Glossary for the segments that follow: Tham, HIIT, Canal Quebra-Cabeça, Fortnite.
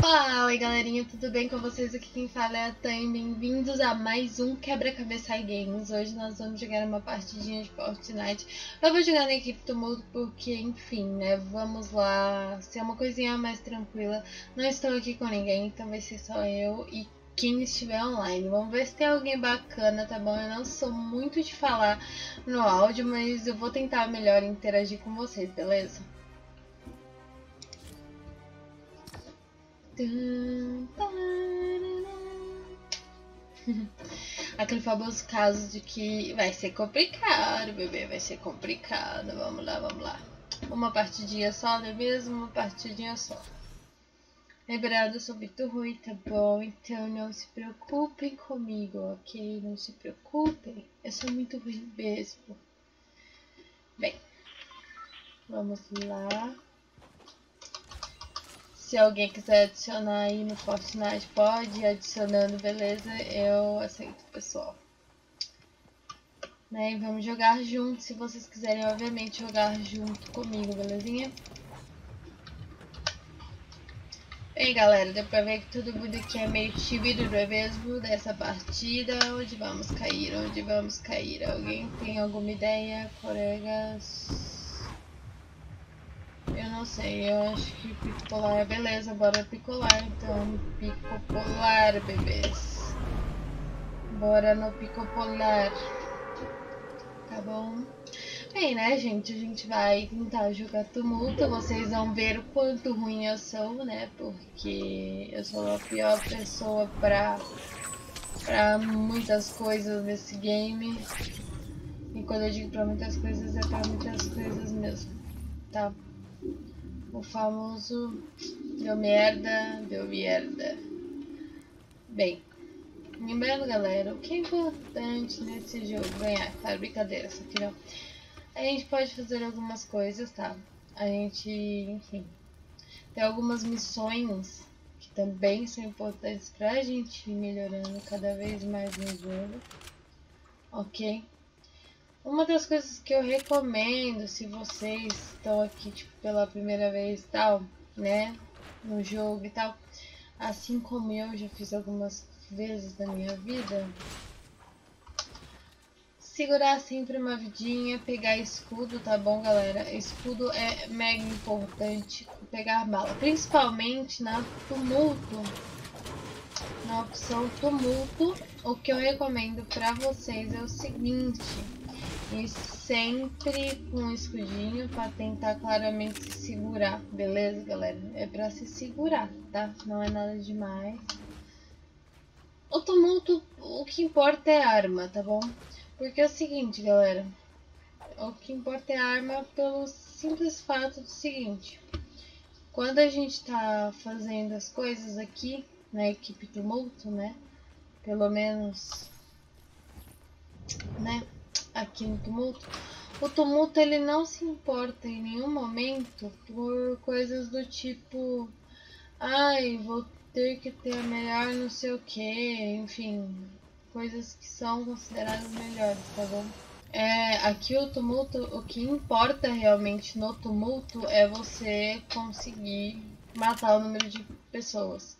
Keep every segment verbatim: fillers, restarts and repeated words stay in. Olá, oi galerinha, tudo bem com vocês? Aqui quem fala é a Tham, bem-vindos a mais um Quebra-Cabeça Games. Hoje nós vamos jogar uma partidinha de Fortnite. Eu vou jogar na equipe tumulto porque, enfim, né, vamos lá ser uma coisinha mais tranquila. Não estou aqui com ninguém, então vai ser só eu e quem estiver online. Vamos ver se tem alguém bacana, tá bom? Eu não sou muito de falar no áudio, mas eu vou tentar melhor interagir com vocês, beleza? Aquele famoso caso de que vai ser complicado, bebê, vai ser complicado. Vamos lá, vamos lá. Uma partidinha só, não é mesmo? Uma partidinha só. Lembrando, eu sou muito ruim, tá bom? Então não se preocupem comigo, ok? Não se preocupem. Eu sou muito ruim mesmo. Bem, vamos lá. Se alguém quiser adicionar aí no Fortnite, pode ir adicionando, beleza? Eu aceito, pessoal. Né? E vamos jogar junto, se vocês quiserem, obviamente, jogar junto comigo, belezinha? Bem, galera, deu pra ver que todo mundo aqui é meio tímido, não é mesmo? Dessa partida, onde vamos cair? Onde vamos cair? Alguém tem alguma ideia, colegas? Eu não sei, eu acho que picolar, beleza, bora picolar, então, picopolar, bebês. Bora no picopolar, tá bom? Bem, né, gente, a gente vai tentar jogar tumulto, vocês vão ver o quanto ruim eu sou, né, porque eu sou a pior pessoa pra, pra muitas coisas nesse game. E quando eu digo pra muitas coisas, é pra muitas coisas mesmo, tá? O famoso deu merda, deu merda. Bem, lembrando, galera, o que é importante nesse jogo ganhar, tá? Brincadeira, isso aqui não. A gente pode fazer algumas coisas, tá? A gente, enfim, tem algumas missões que também são importantes pra gente ir melhorando cada vez mais no jogo, ok? Uma das coisas que eu recomendo, se vocês estão aqui tipo, pela primeira vez e tal, né, no jogo e tal, assim como eu já fiz algumas vezes na minha vida, segurar sempre uma vidinha, pegar escudo, tá bom, galera? Escudo é mega importante, pegar bala, principalmente na tumulto, na opção tumulto. O que eu recomendo pra vocês é o seguinte... E sempre com um escudinho pra tentar claramente se segurar, beleza, galera? É pra se segurar, tá? Não é nada demais. O tumulto, o que importa é a arma, tá bom? Porque é o seguinte, galera. O que importa é a arma pelo simples fato do seguinte. Quando a gente tá fazendo as coisas aqui, na equipe tumulto, né? Pelo menos... Né? Aqui no tumulto, o tumulto ele não se importa em nenhum momento por coisas do tipo, ai, vou ter que ter a melhor não sei o que, enfim, coisas que são consideradas melhores, tá bom? É, aqui o tumulto, o que importa realmente no tumulto é você conseguir matar o número de pessoas.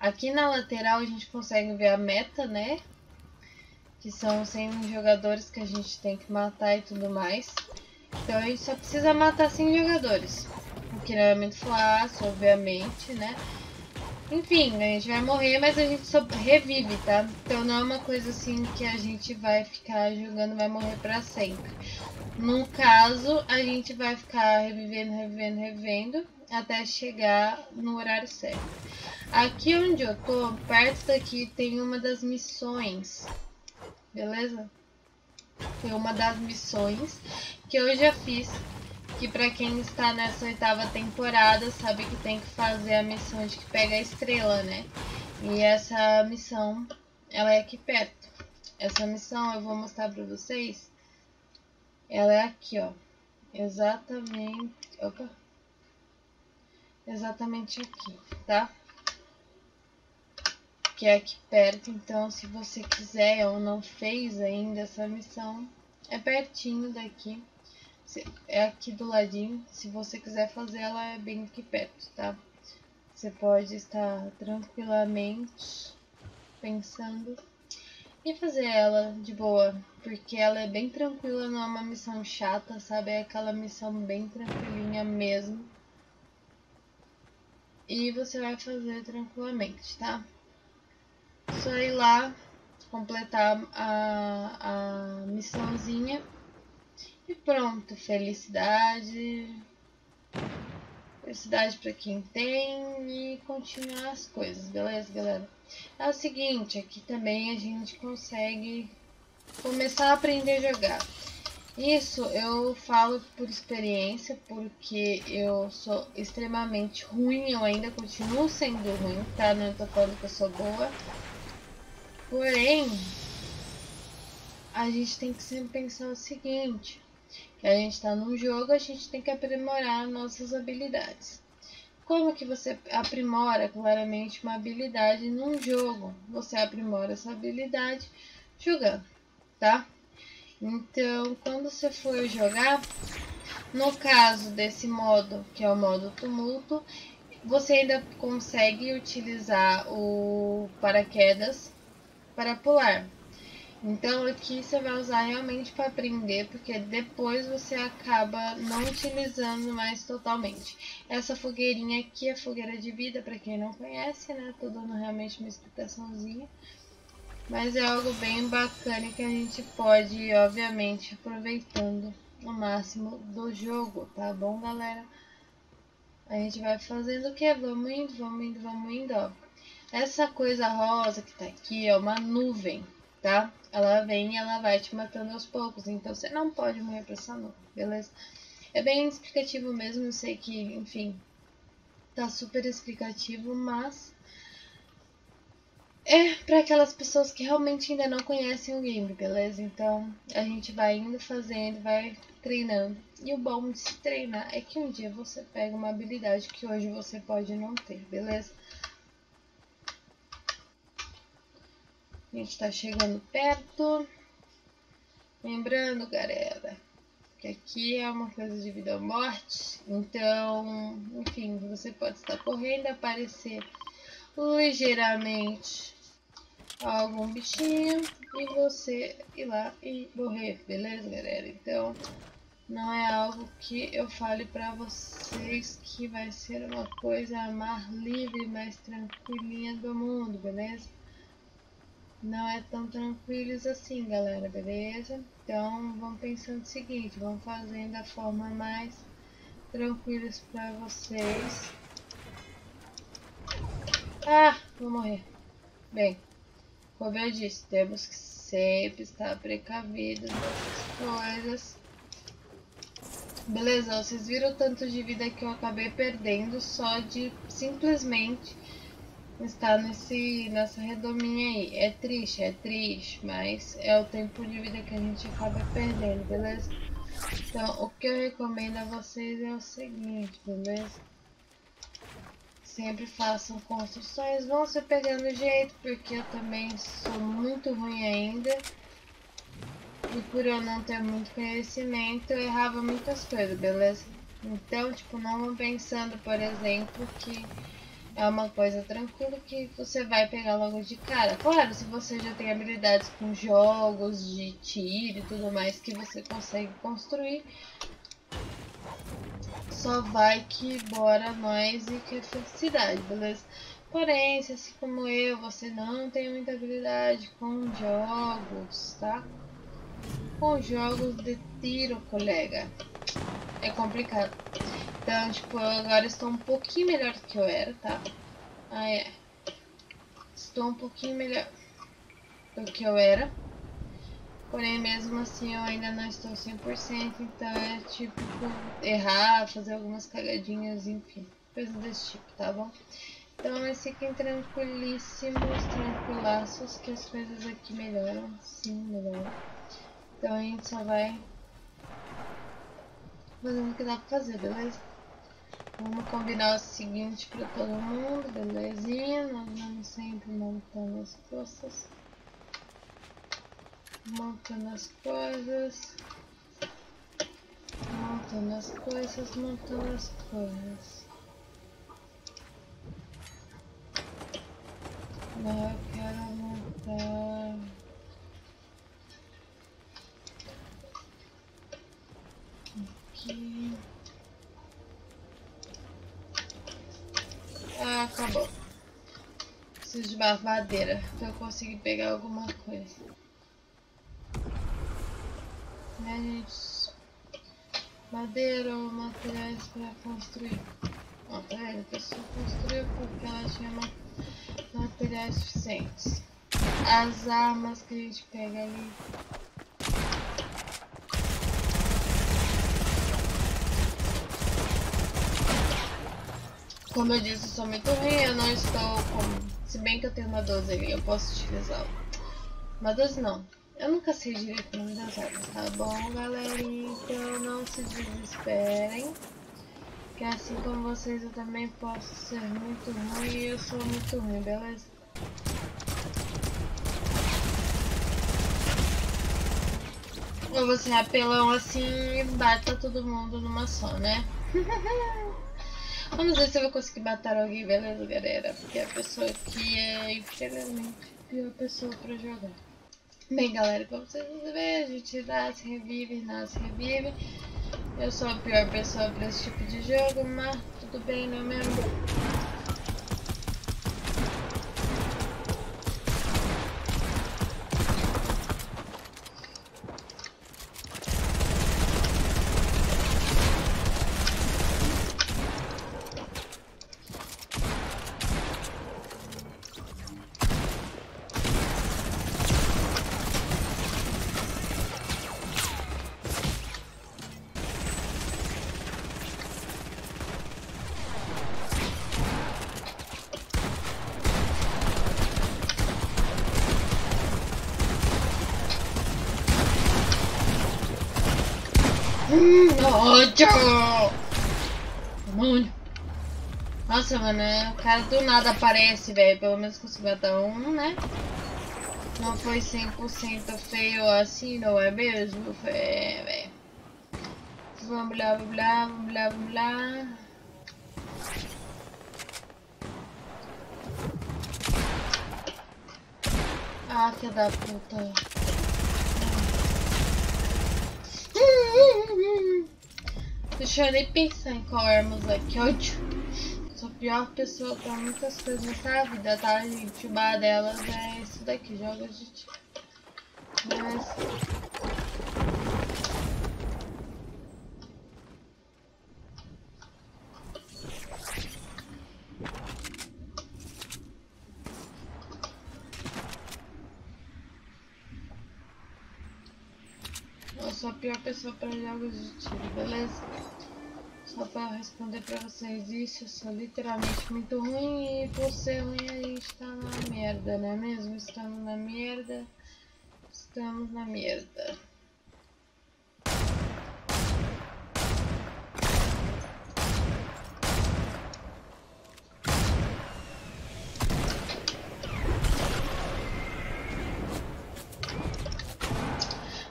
Aqui na lateral a gente consegue ver a meta, né? Que são cem jogadores que a gente tem que matar e tudo mais. Então a gente só precisa matar cem jogadores. O que não é muito fácil, obviamente, né? Enfim, a gente vai morrer, mas a gente só revive, tá? Então não é uma coisa assim que a gente vai ficar jogando, vai morrer pra sempre. No caso, a gente vai ficar revivendo, revivendo, revivendo, até chegar no horário certo. Aqui onde eu tô, perto daqui, tem uma das missões... Beleza? Foi uma das missões que eu já fiz, que pra quem está nessa oitava temporada sabe que tem que fazer a missão de que pega a estrela, né? E essa missão, ela é aqui perto. Essa missão eu vou mostrar pra vocês. Ela é aqui, ó. Exatamente... Opa! Exatamente aqui, tá? Que é aqui perto, então se você quiser ou não fez ainda essa missão, é pertinho daqui, é aqui do ladinho, se você quiser fazer ela é bem aqui perto, tá? Você pode estar tranquilamente pensando e fazer ela de boa, porque ela é bem tranquila, não é uma missão chata, sabe? É aquela missão bem tranquilinha mesmo. E você vai fazer tranquilamente, tá? Só ir lá, completar a, a missãozinha e pronto, felicidade... Felicidade para quem tem e continuar as coisas, beleza, galera? É o seguinte, aqui também a gente consegue começar a aprender a jogar. Isso eu falo por experiência, porque eu sou extremamente ruim, eu ainda continuo sendo ruim, tá? Não tô falando que eu sou boa. Porém, a gente tem que sempre pensar o seguinte... que a gente está num jogo, a gente tem que aprimorar nossas habilidades. Como que você aprimora claramente uma habilidade num jogo? Você aprimora essa habilidade jogando, tá? Então, quando você for jogar, no caso desse modo, que é o modo tumulto, você ainda consegue utilizar o paraquedas para pular. Então aqui você vai usar realmente para aprender, porque depois você acaba não utilizando mais totalmente. Essa fogueirinha aqui é fogueira de vida, para quem não conhece, né? Tô dando realmente uma explicaçãozinha. Mas é algo bem bacana que a gente pode ir, obviamente, aproveitando o máximo do jogo, tá bom, galera? A gente vai fazendo o que? Vamos indo, vamos indo, vamos indo, ó. Essa coisa rosa que tá aqui é uma nuvem, tá? Ela vem e ela vai te matando aos poucos, então você não pode morrer pra essa nuvem, beleza? É bem explicativo mesmo, eu sei que, enfim, tá super explicativo, mas é pra aquelas pessoas que realmente ainda não conhecem o game, beleza? Então a gente vai indo fazendo, vai treinando, e o bom de se treinar é que um dia você pega uma habilidade que hoje você pode não ter, beleza? A gente tá chegando perto. Lembrando, galera, que aqui é uma coisa de vida ou morte. Então, enfim, você pode estar correndo, aparecer ligeiramente algum bichinho e você ir lá e morrer, beleza, galera? Então, não é algo que eu fale pra vocês que vai ser uma coisa mais livre, mais tranquilinha do mundo, beleza? Não é tão tranquilos assim, galera, beleza? Então, vamos pensando o seguinte, vamos fazendo da forma mais tranquila para vocês. Ah, vou morrer. Bem, como eu disse, temos que sempre estar precavidos dessas coisas. Beleza, vocês viram o tanto de vida que eu acabei perdendo só de simplesmente... está nesse, nessa redominha aí. É triste, é triste, mas é o tempo de vida que a gente acaba perdendo, beleza? Então, o que eu recomendo a vocês é o seguinte, beleza? Sempre façam construções, vão se pegando jeito, porque eu também sou muito ruim ainda. E por eu não ter muito conhecimento, eu errava muitas coisas, beleza? Então, tipo, não vão pensando, por exemplo, que... é uma coisa tranquila que você vai pegar logo de cara. Claro, se você já tem habilidades com jogos de tiro e tudo mais que você consegue construir, só vai que bora nós e que é felicidade, beleza? Porém, se assim como eu, você não tem muita habilidade com jogos, tá? Com jogos de tiro, colega, é complicado. Então, tipo, eu agora estou um pouquinho melhor do que eu era, tá? Ah, é. Estou um pouquinho melhor do que eu era. Porém, mesmo assim, eu ainda não estou cem por cento. Então, é tipo, errar, fazer algumas cagadinhas, enfim. Coisas desse tipo, tá bom? Então, mas fiquem tranquilíssimos, tranquilaços, que as coisas aqui melhoram. Sim, melhoram. Então, a gente só vai fazendo o que dá pra fazer, beleza? Vamos combinar o seguinte para todo mundo, belezinha? Nós vamos sempre montando as coisas. Montando as coisas. Montando as coisas, montando as coisas. Agora eu quero montar... Aqui... Ah, acabou. Preciso de mais madeira pra eu conseguir pegar alguma coisa. Né, gente? Madeira ou materiais pra construir. Ó, tá vendo? A pessoa construiu porque ela tinha materiais suficientes. As armas que a gente pega ali. Como eu disse, eu sou muito ruim, eu não estou com... Se bem que eu tenho uma doze ali, eu posso utilizá-la. Uma doze não. Eu nunca sei direito o nome das armas, tá bom, galerinha? Então não se desesperem. Que assim como vocês, eu também posso ser muito ruim e eu sou muito ruim, beleza? Eu vou ser apelão assim e bata todo mundo numa só, né? Vamos ver se eu vou conseguir matar alguém, beleza, galera? Porque é a pessoa que é, infelizmente, a pior pessoa pra jogar. Bem, galera, como vocês veem, a gente nasce, revive, nasce, revive. Eu sou a pior pessoa pra esse tipo de jogo, mas tudo bem, não é mesmo? Hum, ódio! Demônio! Nossa, mano, o cara do nada aparece, velho. Pelo menos consigo matar um, né? Não foi cem por cento feio assim, não é mesmo? É, velho. Vamos lá, vamos lá, vamos lá, vamos lá. Ah, que da puta. Deixa eu nem pensar em qual arma usar, que ódio. Sou a pior pessoa pra muitas coisas nessa vida, tá, gente? Uma delas é isso daqui, joga, gente. Mas... eu sou a pior pessoa para jogos de tiro, beleza? Só para responder para vocês isso, eu sou literalmente muito ruim e por ser ruim a gente tá na merda, não é mesmo? Estamos na merda, estamos na merda.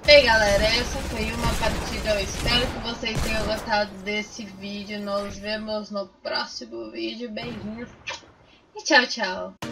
Bem, galera, essa foi uma partida, eu espero que vocês tenham gostado desse vídeo, nos vemos no próximo vídeo, beijinhos e tchau, tchau!